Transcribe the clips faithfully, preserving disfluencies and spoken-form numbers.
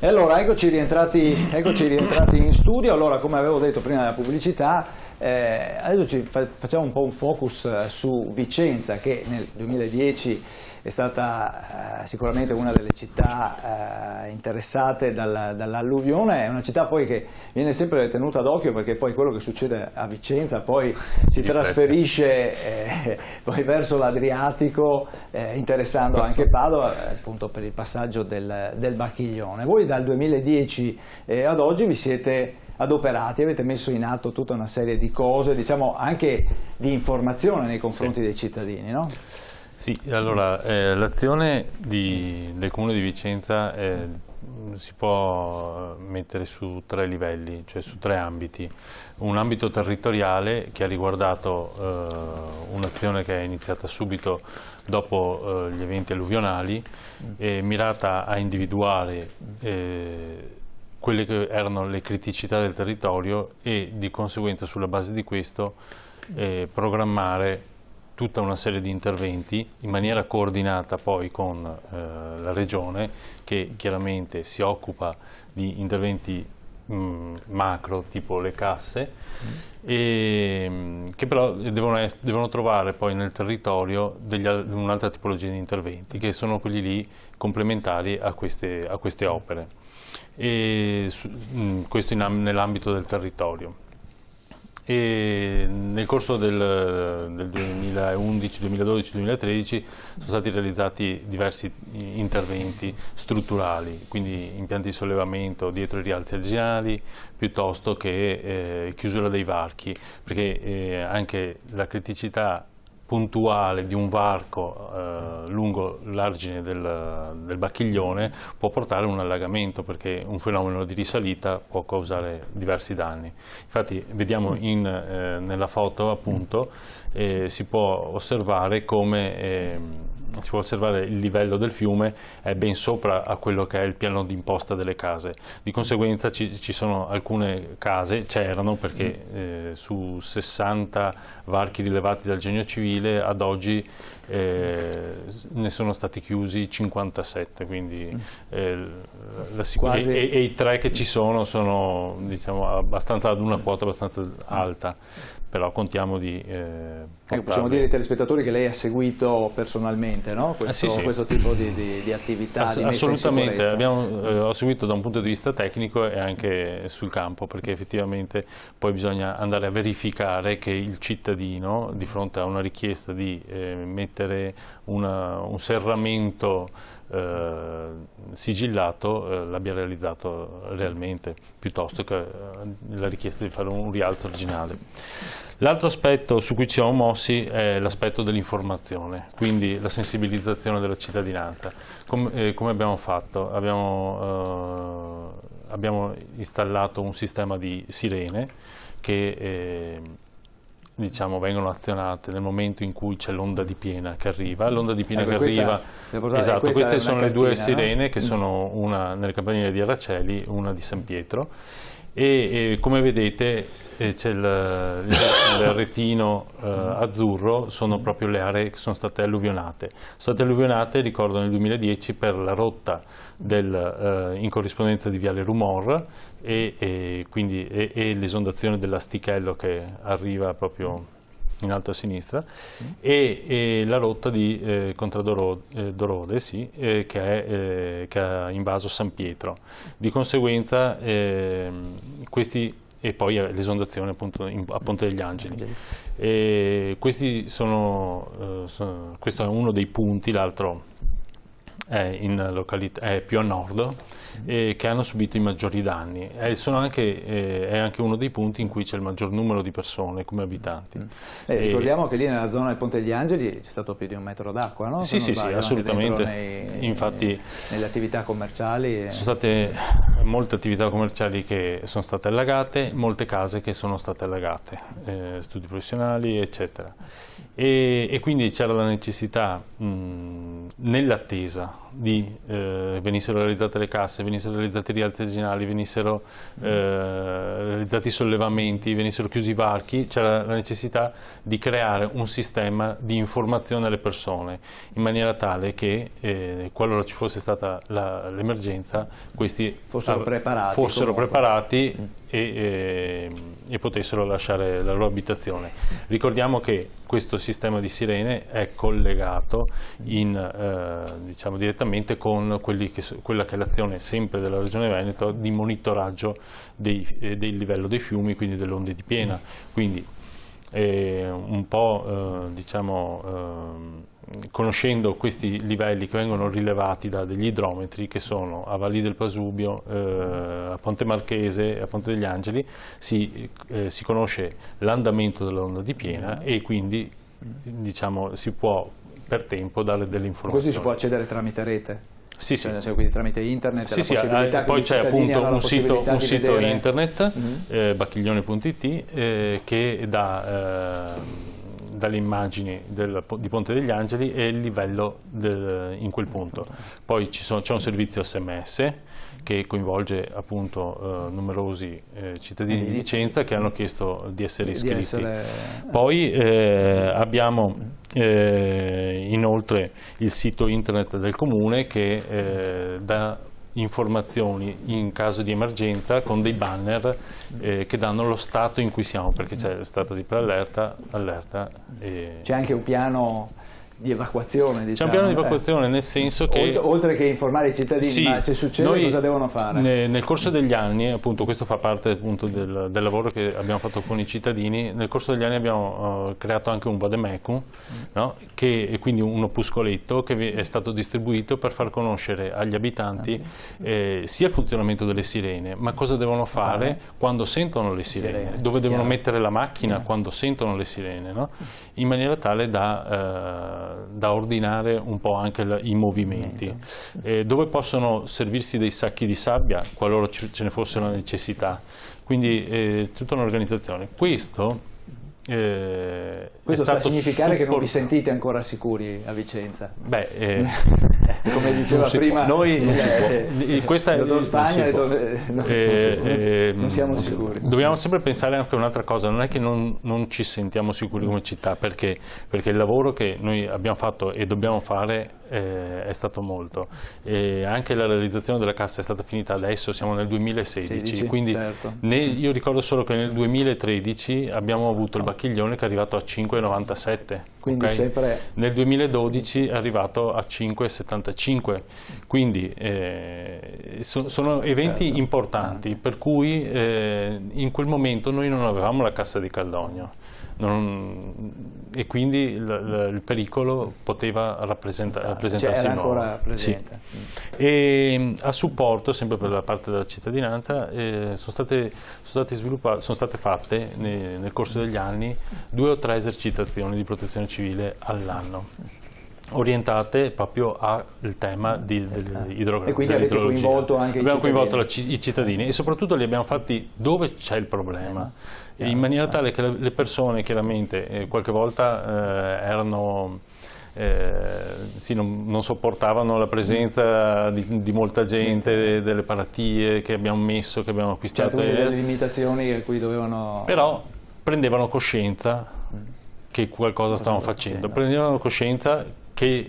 E allora eccoci rientrati, eccoci rientrati in studio. Allora, come avevo detto prima della pubblicità, eh, adesso ci fa, facciamo un po' un focus su Vicenza, che nel duemiladieci è stata eh, sicuramente una delle città eh, interessate dal, dall'alluvione. È una città poi che viene sempre tenuta d'occhio, perché poi quello che succede a Vicenza poi si trasferisce eh, poi verso l'Adriatico, eh, interessando anche Padova, appunto per il passaggio del, del Bacchiglione. Voi dal duemiladieci eh, ad oggi vi siete adoperati, avete messo in atto tutta una serie di cose, diciamo anche di informazione nei confronti, sì, dei cittadini, no? Sì, allora eh, l'azione del Comune di Vicenza eh, si può mettere su tre livelli, cioè su tre ambiti. Un ambito territoriale che ha riguardato eh, un'azione che è iniziata subito dopo eh, gli eventi alluvionali, eh, mirata a individuare eh, quelle che erano le criticità del territorio e di conseguenza, sulla base di questo, eh, programmare tutta una serie di interventi in maniera coordinata poi con eh, la Regione, che chiaramente si occupa di interventi mh, macro, tipo le casse, mm. e, mh, che però devono, devono trovare poi nel territorio un'altra tipologia di interventi, che sono quelli lì complementari a queste, a queste opere, e, su, mh, questo nell'ambito del territorio. E nel corso del, del duemilaundici, duemiladodici, duemilatredici sono stati realizzati diversi interventi strutturali, quindi impianti di sollevamento dietro i rialzi alginari, piuttosto che eh, chiusura dei varchi, perché eh, anche la criticità puntuale di un varco eh, lungo l'argine del, del Bacchiglione può portare a un allagamento, perché un fenomeno di risalita può causare diversi danni. Infatti vediamo in, eh, nella foto appunto eh, si può osservare come eh, si può osservare il livello del fiume è ben sopra a quello che è il piano d'imposta delle case. Di conseguenza ci, ci sono alcune case, c'erano, perché eh, su sessanta varchi rilevati dal Genio Civile ad oggi eh, ne sono stati chiusi cinquantasette, quindi eh, la sicurezza, e, e i tre che ci sono sono, diciamo, abbastanza ad una quota abbastanza alta, però contiamo di eh, ecco, possiamo dire ai telespettatori che lei ha seguito personalmente, no? questo, eh sì, sì. questo tipo di, di, di attività. Ass di assolutamente, abbiamo, eh, ho seguito da un punto di vista tecnico e anche sul campo, perché effettivamente poi bisogna andare a verificare che il cittadino, di fronte a una richiesta di eh, mettere una, un serramento eh, sigillato, eh, l'abbia realizzato realmente, piuttosto che eh, la richiesta di fare un rialzo originale. L'altro aspetto su cui ci siamo mossi è l'aspetto dell'informazione, quindi la sensibilizzazione della cittadinanza. Com eh, come abbiamo fatto? Abbiamo, eh, abbiamo installato un sistema di sirene che eh, diciamo vengono azionate nel momento in cui c'è l'onda di piena che arriva, l'onda di piena allora, che questa, arriva, esatto, queste sono cartina, le due sirene, no? Che sono una nelle campanile di Arracelli, una di San Pietro, e, e come vedete c'è il, il retino eh, azzurro, sono proprio le aree che sono state alluvionate. Sono state alluvionate, ricordo, nel duemiladieci per la rotta del, eh, in corrispondenza di Viale Rumor e, e, quindi, e, e l'esondazione dell'Astichello che arriva proprio in alto a sinistra, e, e la rotta di eh, contro Dorode, eh, Dorode sì, eh, che, è, eh, che ha invaso San Pietro. Di conseguenza eh, questi... e poi l'esondazione appunto in, a Ponte degli Angeli. E questi sono, eh, sono, questo è uno dei punti, l'altro è, in località, è più a nord, eh, che hanno subito i maggiori danni. È, sono anche, eh, è anche uno dei punti in cui c'è il maggior numero di persone come abitanti. Eh, e, ricordiamo che lì nella zona del Ponte degli Angeli c'è stato più di un metro d'acqua, no? Sì, sì, sì, assolutamente. Nei, Infatti, nei, nelle attività commerciali. Sono state molte attività commerciali che sono state allagate, molte case che sono state allagate, eh, studi professionali eccetera, e, e quindi c'era la necessità mh, nell'attesa di eh, venissero realizzate le casse, venissero realizzati i rialzi esinali, venissero eh, realizzati i sollevamenti, venissero chiusi i varchi, c'era la necessità di creare un sistema di informazione alle persone in maniera tale che eh, qualora ci fosse stata l'emergenza questi fossero preparati, fossero preparati mm. e, e, e potessero lasciare la loro abitazione. Ricordiamo che questo sistema di sirene è collegato in, eh, diciamo direttamente con quelli che, quella che è l'azione sempre della Regione Veneto di monitoraggio dei, eh, del livello dei fiumi, quindi delle onde di piena. Quindi eh, un po' eh, diciamo, eh, conoscendo questi livelli che vengono rilevati da degli idrometri che sono a Valli del Pasubio, eh, a Ponte Marchese, a Ponte degli Angeli, si, eh, si conosce l'andamento dell'onda di piena e quindi diciamo, si può per tempo dare delle informazioni. Così si può accedere tramite rete? Sì, sì. Cioè, quindi tramite internet, sì, sì, eh, poi c'è appunto un sito, un sito internet, mm-hmm. eh, bacchiglione punto it, eh, che dà eh, dalle immagini del, di Ponte degli Angeli e il livello del, in quel punto. Poi c'è un servizio S M S che coinvolge appunto eh, numerosi eh, cittadini di Vicenza che hanno chiesto di essere iscritti. Di essere... Poi eh, abbiamo eh, inoltre il sito internet del comune che eh, dà informazioni in caso di emergenza con dei banner eh, che danno lo stato in cui siamo, perché c'è stato di preallerta, allerta. E... C'è anche un piano di evacuazione, diciamo. C'è un piano di evacuazione nel senso che... Oltre, oltre che informare i cittadini, sì, ma se succede noi, cosa devono fare? Ne, nel corso degli anni, appunto questo fa parte appunto del, del lavoro che abbiamo fatto con i cittadini, nel corso degli anni abbiamo uh, creato anche un vademecum, mm. no? che è quindi un opuscoletto che è stato distribuito per far conoscere agli abitanti okay. eh, sia il funzionamento delle sirene, ma cosa devono fare okay. quando sentono le sirene, sirene. dove devono Chiaro. mettere la macchina okay. quando sentono le sirene, no? in maniera tale da... Uh, da ordinare un po' anche la, i movimenti, eh, dove possono servirsi dei sacchi di sabbia qualora ce ne fosse una necessità, quindi eh, tutta un'organizzazione. Questo Eh, questo sta a significare che non vi sentite ancora sicuri a Vicenza? Beh, eh, come diceva prima noi, questa è non siamo sicuri. Dobbiamo sempre pensare anche a un'altra cosa, non è che non, non ci sentiamo sicuri come città, perché, perché il lavoro che noi abbiamo fatto e dobbiamo fare eh, è stato molto, e anche la realizzazione della cassa è stata finita adesso, siamo nel duemilasedici, sedici, quindi certo. nel, io ricordo solo che nel duemilatredici abbiamo avuto il Bacchiglione che è arrivato a cinque virgola novantasette, quindi okay? sempre... nel duemiladodici è arrivato a cinque virgola settantacinque, quindi eh, so, sono eventi certo. importanti, per cui eh, in quel momento noi non avevamo la cassa di Caldogno non, e quindi il, il pericolo poteva rappresenta, rappresentarsi cioè, era ancora presente. Sì. E a supporto sempre per la parte della cittadinanza eh, sono state, sono state, sviluppate, sono state fatte ne, nel corso degli anni due o tre esercitazioni di protezione civile all'anno, orientate proprio al tema dell'idrografia. E quindi avete coinvolto anche abbiamo i coinvolto la, i cittadini e soprattutto li abbiamo fatti dove c'è il problema, eh, in maniera tale che le persone chiaramente eh, qualche volta eh, erano... Eh, sì, non, non sopportavano la presenza di, di molta gente, delle paratie che abbiamo messo, che abbiamo acquistato. Certo, delle limitazioni a cui dovevano... Però prendevano coscienza che qualcosa stavano facendo, prendevano coscienza che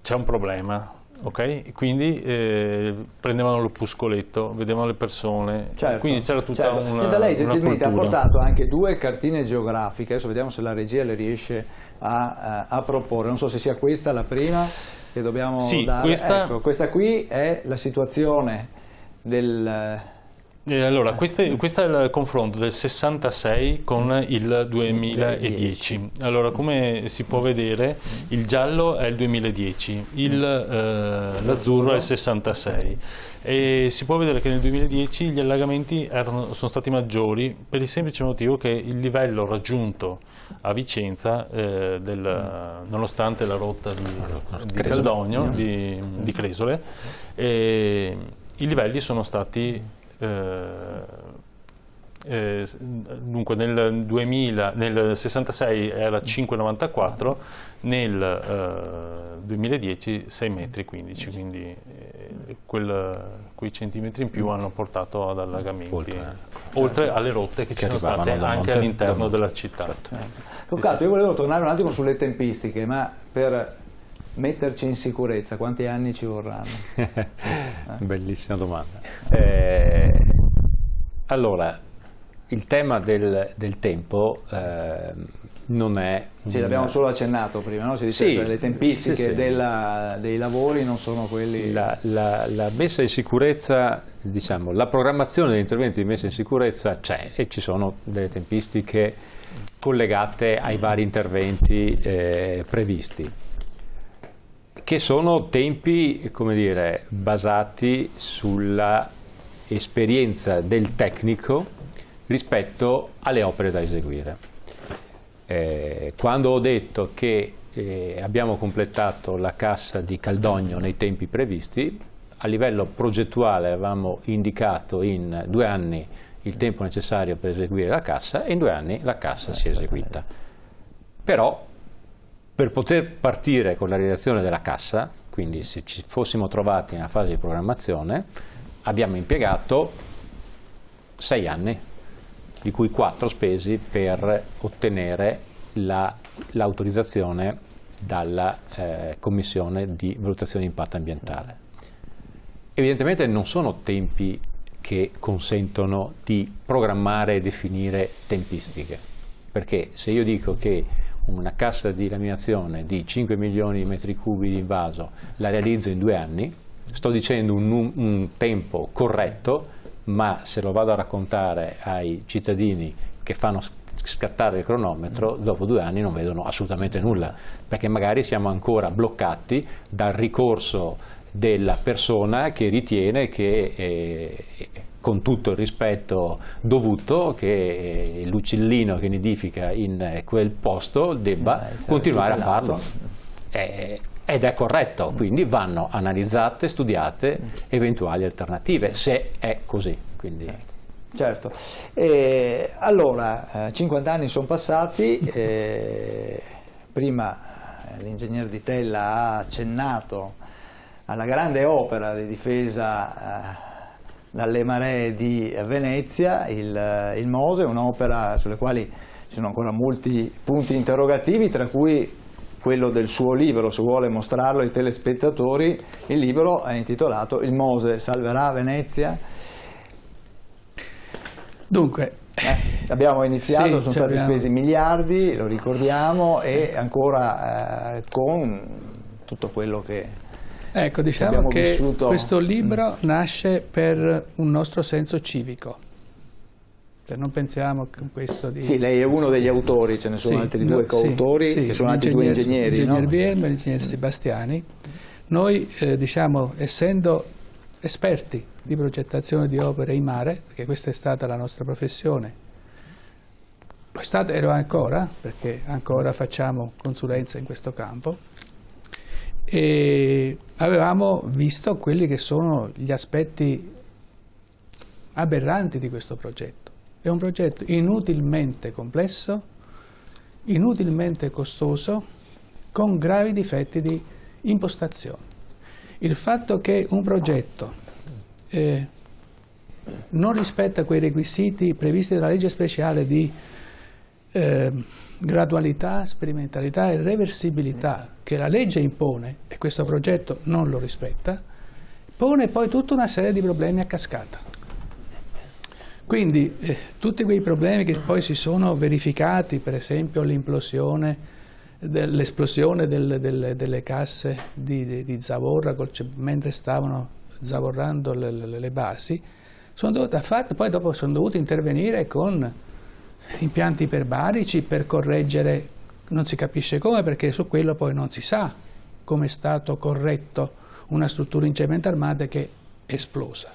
c'è un problema. Okay? Quindi eh, prendevano l'opuscoletto, vedevano le persone, certo, quindi c'era tutta certo. una Senta, lei gentilmente ha portato anche due cartine geografiche, adesso vediamo se la regia le riesce a, a, a proporre, non so se sia questa la prima che dobbiamo sì, dare, questa... Ecco, questa qui è la situazione del... Eh, allora, queste, questo è il confronto del sessantasei con il duemiladieci. Allora, come si può vedere, il giallo è il duemiladieci, l'azzurro eh, è il sessantasei. E si può vedere che nel duemiladieci gli allagamenti erano, sono stati maggiori per il semplice motivo che il livello raggiunto a Vicenza, eh, del, nonostante la rotta di, di Caldogno, di, di Cresole, eh, i livelli sono stati... Eh, eh, dunque nel, duemila, nel sessantasei era cinque virgola novantaquattro, nel eh, duemiladieci sei virgola quindici metri, quindi eh, quel, quei centimetri in più hanno portato ad allagamenti, oltre, oltre certo. alle rotte che, che ci sono state anche all'interno della città. Certo. Certo. Io volevo tornare un attimo sulle tempistiche, ma per metterci in sicurezza quanti anni ci vorranno? eh? Bellissima domanda. Eh, allora, il tema del, del tempo eh, non è... Sì, un... l'abbiamo solo accennato prima, no? Si dice, sì, cioè, le tempistiche sì, sì. Della, dei lavori non sono quelli... La, la, la messa in sicurezza, diciamo, la programmazione degli interventi di messa in sicurezza c'è e ci sono delle tempistiche collegate ai vari interventi eh, previsti, che sono tempi, come dire, basati sulla esperienza del tecnico rispetto alle opere da eseguire. Eh, quando ho detto che eh, abbiamo completato la cassa di Caldogno nei tempi previsti, a livello progettuale avevamo indicato in due anni il tempo necessario per eseguire la cassa e in due anni la cassa si è eseguita. Però, per poter partire con la realizzazione della cassa, quindi se ci fossimo trovati nella fase di programmazione, abbiamo impiegato sei anni, di cui quattro spesi per ottenere l'autorizzazione la, dalla eh, Commissione di valutazione di impatto ambientale. Evidentemente non sono tempi che consentono di programmare e definire tempistiche, perché se io dico che una cassa di laminazione di cinque milioni di metri cubi di invaso la realizzo in due anni, sto dicendo un, un tempo corretto, ma se lo vado a raccontare ai cittadini che fanno scattare il cronometro, dopo due anni non vedono assolutamente nulla, perché magari siamo ancora bloccati dal ricorso della persona che ritiene che... Eh, con tutto il rispetto dovuto, che l'uccellino che nidifica in quel posto debba eh, continuare a farlo. È, ed è corretto, quindi vanno analizzate, studiate eventuali alternative, se è così. Quindi. Certo. E allora, cinquanta anni sono passati, e prima l'ingegner Di Tella ha accennato alla grande opera di difesa dalle maree di Venezia, il, il Mose, un'opera sulle quali ci sono ancora molti punti interrogativi, tra cui quello del suo libro, se vuole mostrarlo ai telespettatori. Il libro è intitolato "Il Mose salverà Venezia". Dunque, eh, abbiamo iniziato, sì, sono stati abbiamo... spesi miliardi, lo ricordiamo, e ancora eh, con tutto quello che... Ecco, diciamo che vissuto... questo libro nasce per un nostro senso civico, cioè non pensiamo che questo di... Sì, lei è uno degli autori, ce ne sono sì, altri due coautori, sì, sì, che sono altri due ingegneri, l'ingegner Vielma e l'ingegner Sebastiani. Noi, eh, diciamo, essendo esperti di progettazione di opere in mare, perché questa è stata la nostra professione, lo è stato, ero ancora, perché ancora facciamo consulenza in questo campo, e avevamo visto quelli che sono gli aspetti aberranti di questo progetto. È un progetto inutilmente complesso, inutilmente costoso, con gravi difetti di impostazione. Il fatto che un progetto eh, non rispetta quei requisiti previsti dalla legge speciale di eh, gradualità, sperimentalità e reversibilità che la legge impone, e questo progetto non lo rispetta, pone poi tutta una serie di problemi a cascata. Quindi eh, tutti quei problemi che poi si sono verificati, per esempio l'implosione, l'esplosione del, del, delle casse di, di, di zavorra col, mentre stavano zavorrando le, le, le basi, sono dovuti a fatto, poi dopo sono dovuti intervenire con impianti iperbarici per correggere, non si capisce come, perché su quello poi non si sa come è stato corretto una struttura in cemento armato che è esplosa.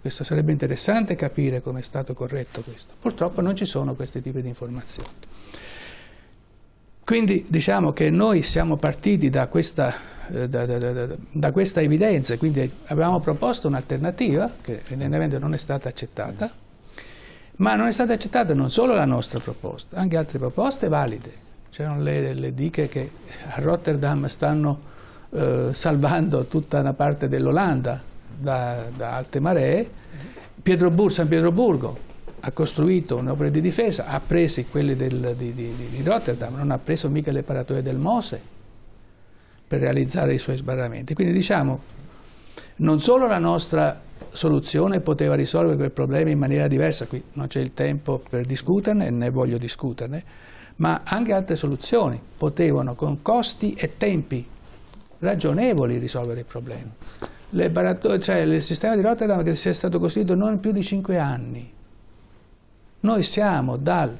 Questo sarebbe interessante capire come è stato corretto questo. Purtroppo non ci sono questi tipi di informazioni. Quindi diciamo che noi siamo partiti da questa, da, da, da, da questa evidenza, quindi avevamo proposto un'alternativa che evidentemente non è stata accettata. Ma non è stata accettata non solo la nostra proposta, anche altre proposte valide. C'erano le, le diche che a Rotterdam stanno eh, salvando tutta una parte dell'Olanda da, da alte maree. Pietroburgo, San Pietroburgo ha costruito un'opera di difesa, ha preso quelli del, di, di, di Rotterdam, non ha preso mica le paratoie del Mose per realizzare i suoi sbarramenti. Quindi diciamo, non solo la nostra soluzione poteva risolvere quel problema in maniera diversa, qui non c'è il tempo per discuterne, né voglio discuterne, ma anche altre soluzioni potevano con costi e tempi ragionevoli risolvere il problema. Le baratto, cioè, il sistema di Rotterdam che si è stato costruito non più di cinque anni. Noi siamo dal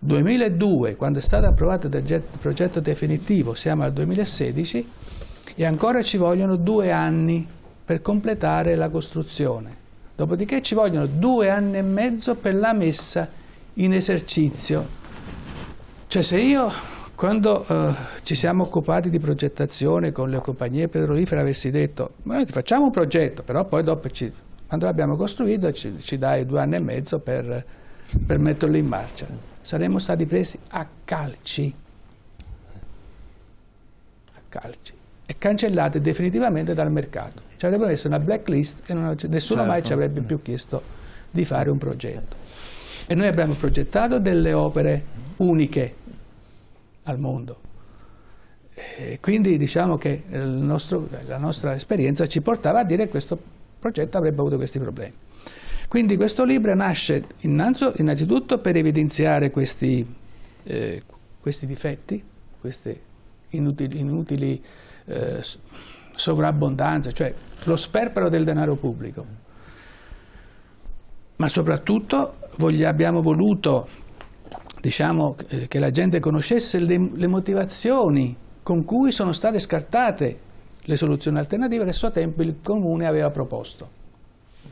duemiladue, quando è stato approvato il progetto definitivo, siamo al duemilasedici e ancora ci vogliono due anni per completare la costruzione. Dopodiché ci vogliono due anni e mezzo per la messa in esercizio. Cioè se io, quando eh, ci siamo occupati di progettazione con le compagnie petrolifere, avessi detto, ma noi facciamo un progetto, però poi dopo, ci, quando l'abbiamo costruito, ci, ci dai due anni e mezzo per, per metterlo in marcia. Saremmo stati presi a calci, a calci, e cancellati definitivamente dal mercato. Ci avrebbero messo una blacklist e non, nessuno certo. mai ci avrebbe più chiesto di fare un progetto. E noi abbiamo progettato delle opere uniche al mondo, e quindi diciamo che il nostro, la nostra esperienza ci portava a dire che questo progetto avrebbe avuto questi problemi. Quindi questo libro nasce innanzitutto per evidenziare questi, eh, questi difetti, queste inutili, inutili eh, sovrabbondanze, cioè lo sperpero del denaro pubblico, ma soprattutto voglio, abbiamo voluto diciamo che la gente conoscesse le, le motivazioni con cui sono state scartate le soluzioni alternative che a suo tempo il Comune aveva proposto.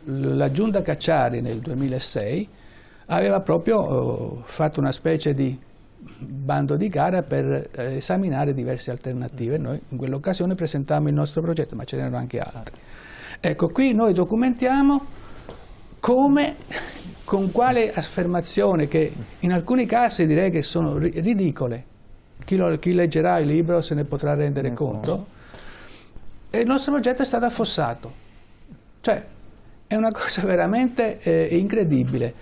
La Giunta Cacciari nel duemilasei aveva proprio oh, fatto una specie di bando di gara per eh, esaminare diverse alternative. Noi in quell'occasione presentammo il nostro progetto, ma ce n'erano anche altri. Ecco, qui noi documentiamo come... con quale affermazione che in alcuni casi direi che sono ridicole, chi, lo, chi leggerà il libro se ne potrà rendere conto, e il nostro progetto è stato affossato. Cioè è una cosa veramente eh, incredibile.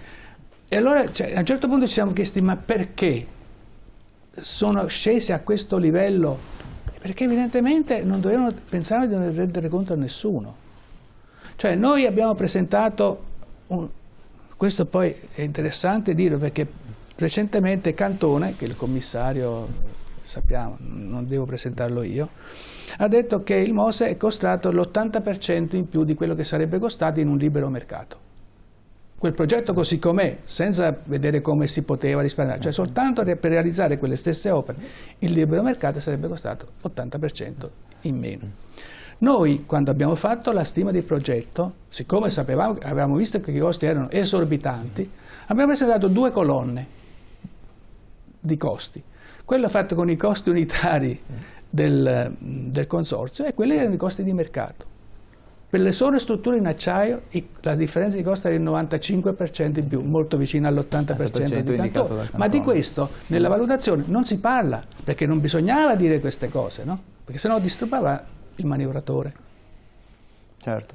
E allora cioè, a un certo punto ci siamo chiesti ma perché sono scesi a questo livello? Perché evidentemente non dovevano pensare di non rendere conto a nessuno. Cioè noi abbiamo presentato un... Questo poi è interessante dirlo perché recentemente Cantone, che il commissario, sappiamo, non devo presentarlo io, ha detto che il Mose è costato l'ottanta per cento in più di quello che sarebbe costato in un libero mercato. Quel progetto così com'è, senza vedere come si poteva risparmiare, cioè soltanto per realizzare quelle stesse opere, il libero mercato sarebbe costato l'ottanta per cento in meno. Noi, quando abbiamo fatto la stima del progetto, siccome sapevamo, avevamo visto che i costi erano esorbitanti, abbiamo presentato due colonne di costi. Quello fatto con i costi unitari del, del consorzio e quelli erano i costi di mercato. Per le sole strutture in acciaio la differenza di costo era del novantacinque per cento in più, molto vicina all'ottanta per cento di Cantone. Ma di questo nella valutazione non si parla, perché non bisognava dire queste cose, no? Perché sennò disturbava il manovratore. Certo.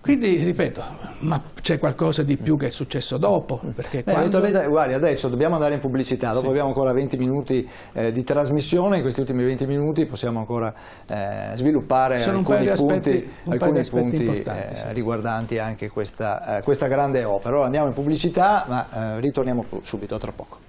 Quindi, ripeto, ma c'è qualcosa di più che è successo dopo? Perché Beh, quando... Guardi, adesso dobbiamo andare in pubblicità, dopo sì. abbiamo ancora venti minuti eh, di trasmissione, in questi ultimi venti minuti possiamo ancora eh, sviluppare Sono alcuni punti, aspetti, alcuni punti eh, sì. riguardanti anche questa, eh, questa grande opera. Ora andiamo in pubblicità, ma eh, ritorniamo subito tra poco.